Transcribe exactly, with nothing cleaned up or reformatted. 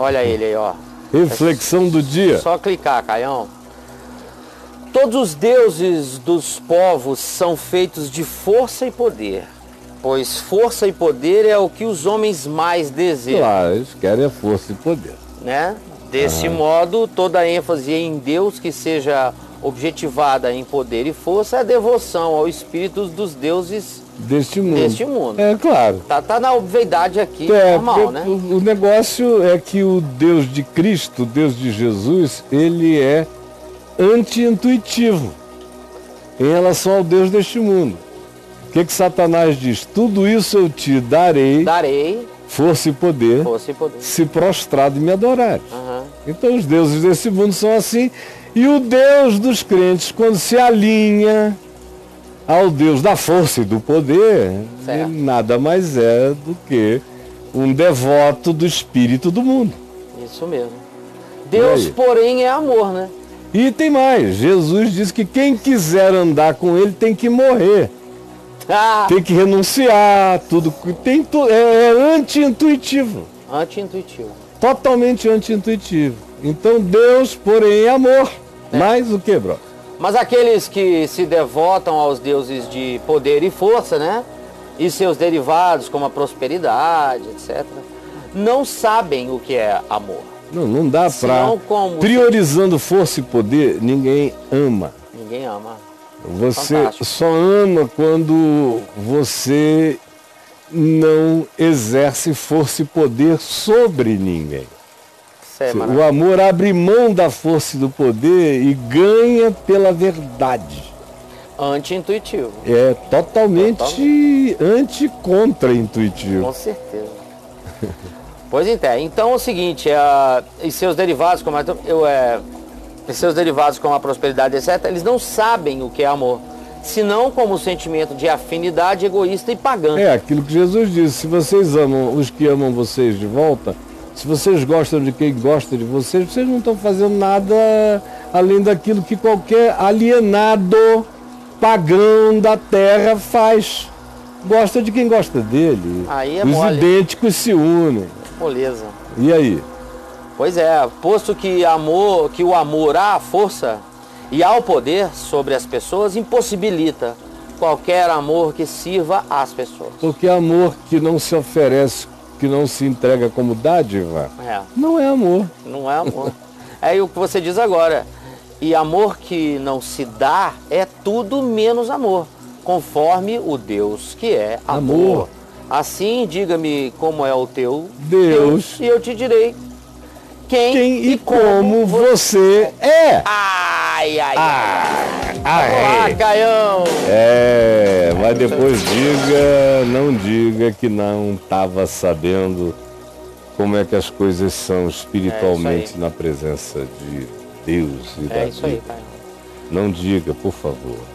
Olha ele aí, ó. Reflexão do dia. Só clicar, Caião. Todos os deuses dos povos são feitos de força e poder, pois força e poder é o que os homens mais desejam. Claro, eles querem a força e poder. Né? Desse Aham. modo, toda a ênfase em Deus que seja objetivada em poder e força é a devoção ao espírito dos deuses deste mundo. Deste mundo. É claro. Tá, tá na obviedade aqui, é, normal, né? O, o negócio é que o Deus de Cristo, o Deus de Jesus, ele é anti-intuitivo em relação ao Deus deste mundo. O que que Satanás diz? Tudo isso eu te darei, darei força e poder, força e poder, se prostrado e me adorares. Uhum. Então os deuses desse mundo são assim. E o Deus dos crentes, quando se alinha ao Deus da força e do poder, ele nada mais é do que um devoto do espírito do mundo. Isso mesmo. Deus, porém, é amor, né? E tem mais, Jesus diz que quem quiser andar com ele tem que morrer. Ah. Tem que renunciar, tudo. Tem tu, é é anti-intuitivo. Anti-intuitivo. Totalmente anti-intuitivo. Então Deus, porém, é amor. É. Mais o que, bro? Mas aqueles que se devotam aos deuses de poder e força, né? E seus derivados, como a prosperidade, etcétera, não sabem o que é amor. Não, não dá pra... Como... Priorizando força e poder, ninguém ama. Ninguém ama. Você Fantástico. Só ama quando você não exerce força e poder sobre ninguém. É o amor abre mão da força e do poder e ganha pela verdade. Anti-intuitivo. É totalmente, totalmente. anti-contra-intuitivo. Com certeza. Pois então, então é o seguinte, é, e seus derivados, como eu, é, e seus derivados como a prosperidade, etcétera, eles não sabem o que é amor, senão como um sentimento de afinidade egoísta e pagã. É aquilo que Jesus disse, se vocês amam os que amam vocês de volta, se vocês gostam de quem gosta de vocês, vocês não estão fazendo nada além daquilo que qualquer alienado pagão da terra faz. Gosta de quem gosta dele. Aí é os mole. Idênticos se unem. Beleza. E aí? Pois é, posto que, amor, que o amor à força e ao poder sobre as pessoas impossibilita qualquer amor que sirva às pessoas. Porque amor que não se oferece, que não se entrega como dádiva, é. não é amor. Não é amor. É o que você diz agora. E amor que não se dá é tudo menos amor, conforme o Deus que é amor. amor. Assim, diga-me como é o teu Deus, Deus e eu te direi quem, quem e, e como, como você é. Ai, ai, ai. ai. Vamos lá, Caião. É, mas depois diga, não diga que não estava sabendo como é que as coisas são espiritualmente é na presença de Deus e é da vida. Aí, não diga, por favor.